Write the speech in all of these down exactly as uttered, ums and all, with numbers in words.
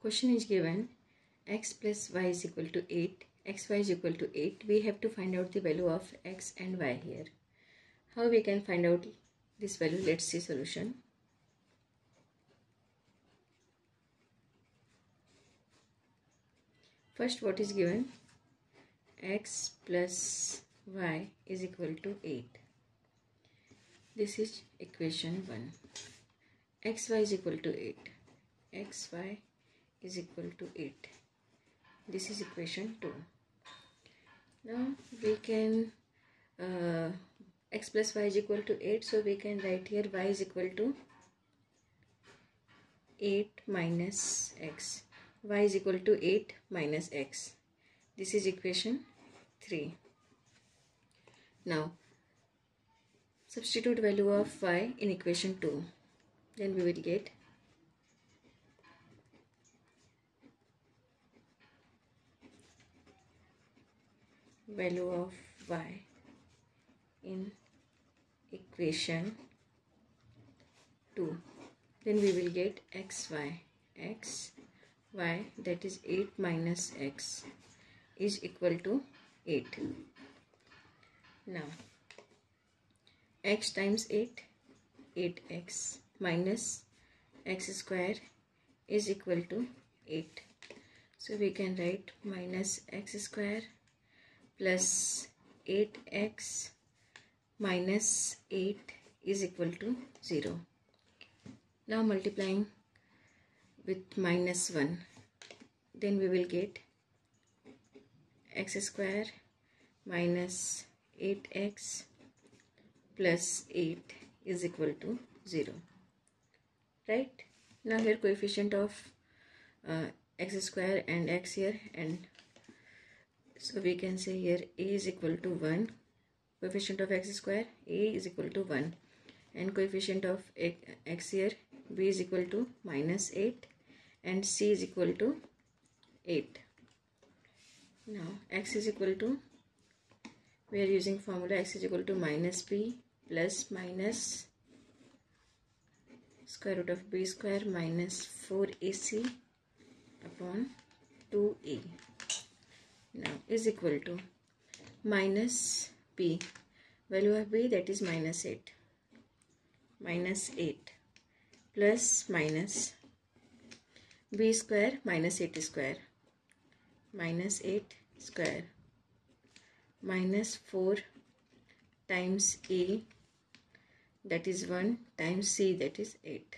Question is given x plus y is equal to eight. X, y is equal to eight. We have to find out the value of x and y here. How we can find out this value? Let's see solution. First, what is given? X plus y is equal to eight. This is equation one. X, y is equal to eight. X, y is equal to eight. This is equation two. Now we can uh, x plus y is equal to eight, so we can write here y is equal to eight minus x. Y is equal to eight minus x. This is equation three. Now substitute value of y in equation two. Then we will get value of y in equation two. Then we will get xy. X, y, that is eight minus x, is equal to eight. Now x times eight, eight x minus x square is equal to eight. So we can write minus x square plus eight x minus eight is equal to zero. Now multiplying with minus one, then we will get x square minus eight x plus eight is equal to zero. Right? Now here coefficient of uh, x square and x here, and so we can say here a is equal to one. Coefficient of x square, a is equal to one, and coefficient of x here, b is equal to minus eight, and c is equal to eight. Now x is equal to, we are using formula x is equal to minus b plus minus square root of b square minus four a c upon two a. Now is equal to minus b, value of b, that is minus eight, minus eight plus minus b square minus eight square, minus eight square, minus four times a, that is one, times c, that is eight,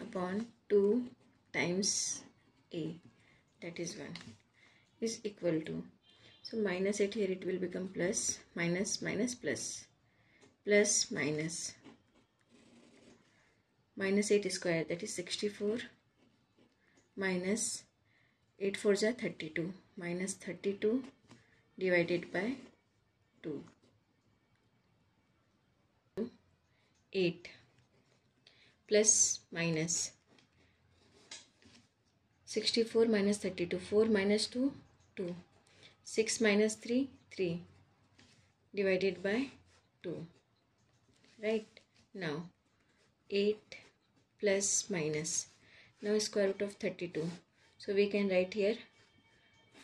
upon two times a, that is one, is equal to, so minus eight here it will become plus, minus, minus, plus, plus, minus, minus eight square, that is sixty-four, minus eight fours are thirty-two, minus thirty-two divided by two, eight, plus, minus, sixty-four minus thirty-two, four minus two, two, six minus three, three, divided by two, right? Now, eight plus minus, now square root of thirty-two, so we can write here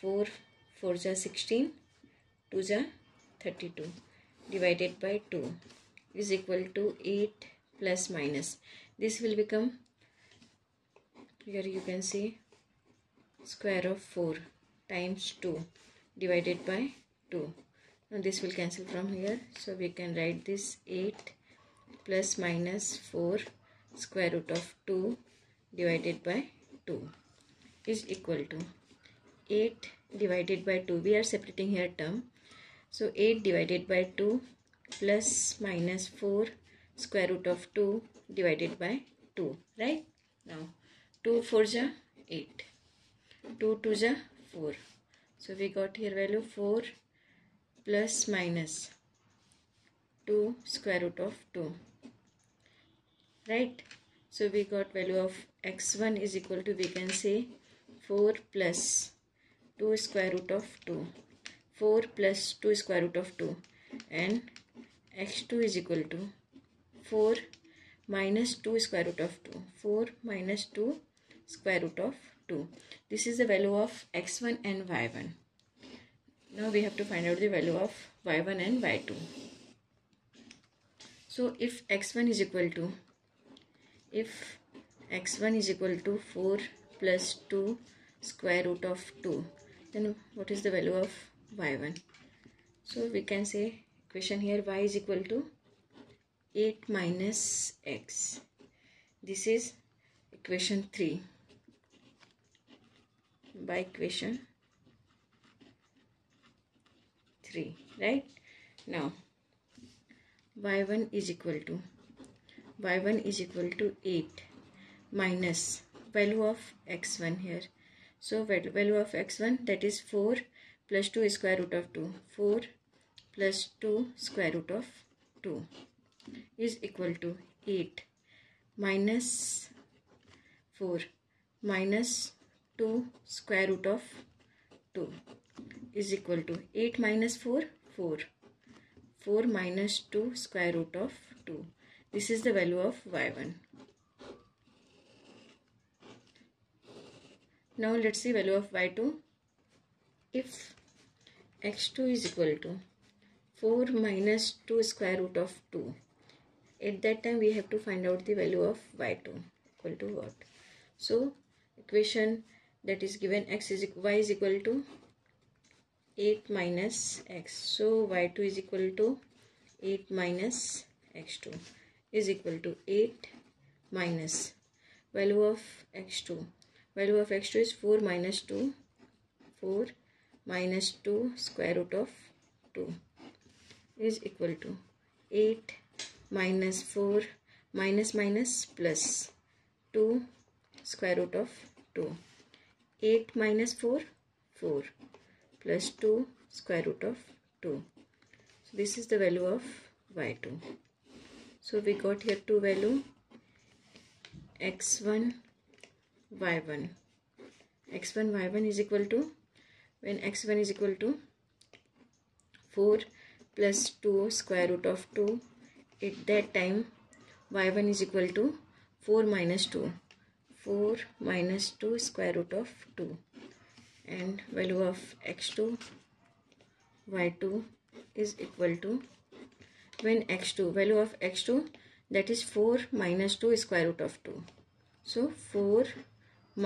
four, four is sixteen, two is thirty-two, divided by two, is equal to eight plus minus, this will become, here you can see, square of four times two divided by two. Now this will cancel from here, so we can write this eight plus minus four square root of two divided by two is equal to eight divided by two. We are separating here term, so eight divided by two plus minus four square root of two divided by two. Right? Now two fours are eight, two twos are four, so we got here value four plus minus two square root of two. Right? So we got value of x one is equal to, we can say four plus two square root of two, four plus two square root of two, and x two is equal to four minus two square root of two, four minus two square root of two. This is the value of x one and y one. Now we have to find out the value of y one and y two. So if x one is equal to, if x one is equal to four plus two square root of two, then what is the value of y one? So we can say equation here, y is equal to eight minus x. This is equation three. By equation three, right? Now y one is equal to y one is equal to eight minus value of x one here. So value of x one, that is four plus two square root of two. four plus two square root of two is equal to eight minus four minus two square root of two is equal to eight minus four, four. four minus two square root of two. This is the value of y one. Now let's see value of y two. If x two is equal to four minus two square root of two, at that time we have to find out the value of y two equal to what? So equation that is given, x is y is equal to eight minus x. So y two is equal to eight minus x two is equal to eight minus value of x two. Value of x two is four minus two. four minus two square root of two is equal to eight minus four minus minus plus two square root of two. eight minus four, four plus two square root of two. So this is the value of y two. So we got here two value, x one, y one. x one, y one is equal to, when x one is equal to four plus two square root of two, at that time y one is equal to four minus two. four minus two square root of two, and value of x two, y two is equal to, when x two, value of x two, that is four minus two square root of two. So four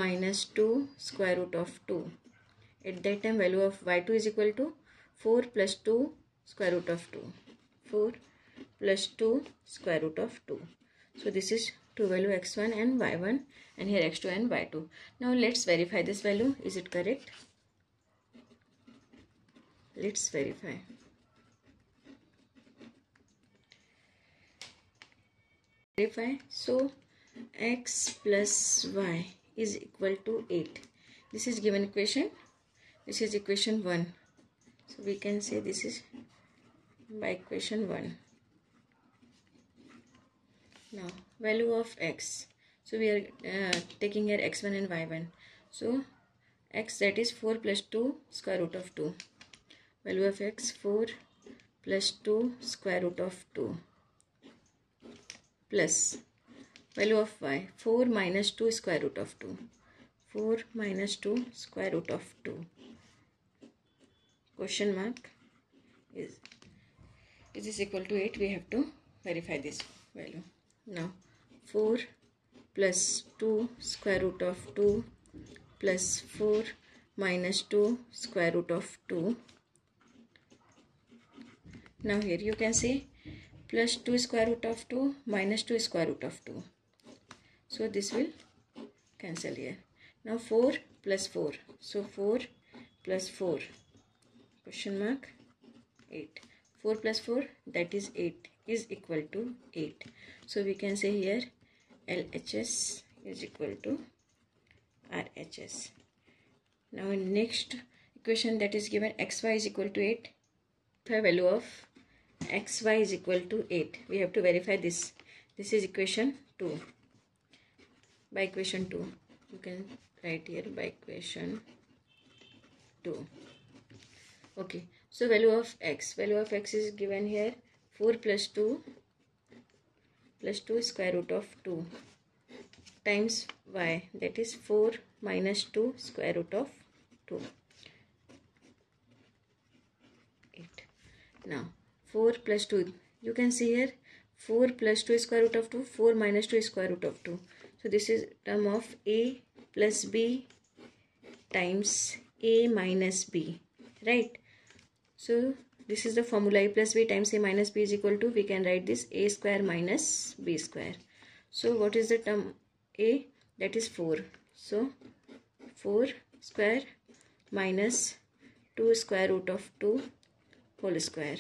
minus two square root of two, at that time value of y two is equal to four plus two square root of two. four plus two square root of two. So this is two value, x one and y one, and here x two and y two. Now let's verify this value. Is it correct? Let's verify. Verify. So x plus y is equal to eight. This is given equation. This is equation one. So we can say this is by equation one. Now value of x, so we are uh, taking here x one and y one. So x, that is four plus two square root of two. Value of x, four plus two square root of two, plus value of y, four minus two square root of two. four minus two square root of two, question mark, is is this equal to eight? We have to verify this value. Now four plus two square root of two plus four minus two square root of two. Now here you can see plus two square root of two minus two square root of two. So this will cancel here. Now four plus four. So four plus four, question mark, eight. four plus four, that is eight, is equal to eight. So we can say here L H S is equal to R H S. Now in next equation that is given, xy is equal to eight. The value of xy is equal to eight. We have to verify this. This is equation two. By equation two. You can write here by equation two. Okay. So value of x. Value of x is given here. four plus two plus two square root of two times y, that is four minus two, square root of two. eight. Now four plus two, you can see here four plus two square root of two, four minus two square root of two. So this is term of a plus b times a minus b, right? So this is the formula, a plus b times a minus b is equal to, we can write this a square minus b square. So what is the term a? That is four. So four square minus two square root of two whole square.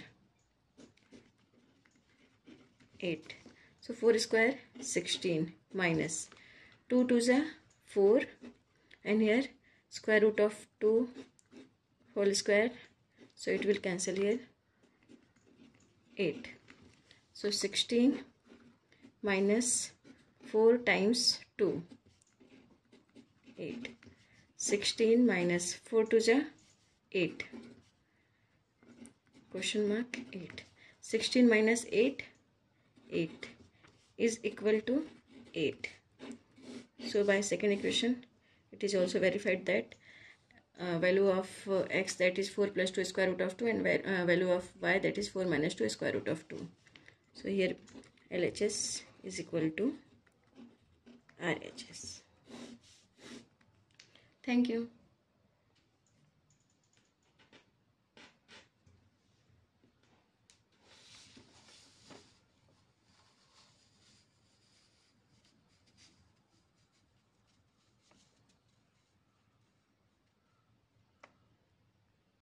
eight. So four square sixteen minus two twos are four, and here square root of two whole square, so it will cancel here. eight. So sixteen minus four times two. eight. sixteen minus four twos are eight. Question mark eight. sixteen minus eight. eight is equal to eight. So by second equation it is also verified that uh, value of uh, x, that is four plus two square root of two, and uh, value of y, that is four minus two square root of two. So here L H S is equal to R H S. Thank you.